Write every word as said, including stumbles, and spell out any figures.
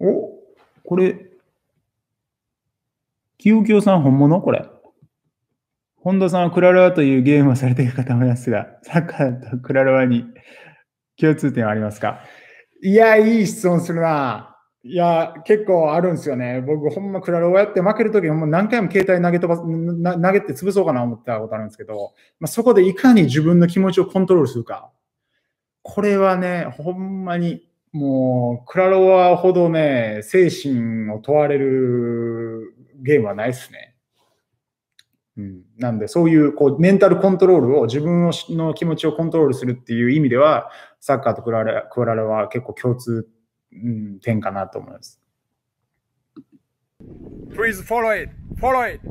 お、これ、きよきよさん本物これ。本田さんはクラロワというゲームをされているかと思いますが、サッカーとクラロワに共通点はありますか？いや、いい質問するな。いや、結構あるんですよね。僕、ほんまクラロワやって負けるとき、何回も携帯投げ飛ばす、投げて潰そうかな思ったことあるんですけど、まあ、そこでいかに自分の気持ちをコントロールするか。これはね、ほんまに、もう、クラロワほどね、精神を問われるゲームはないですね。うん、なんで、そういう、こう、メンタルコントロールを、自分の気持ちをコントロールするっていう意味では、サッカーとクラロワは結構共通点かなと思います。Please follow it! Follow it!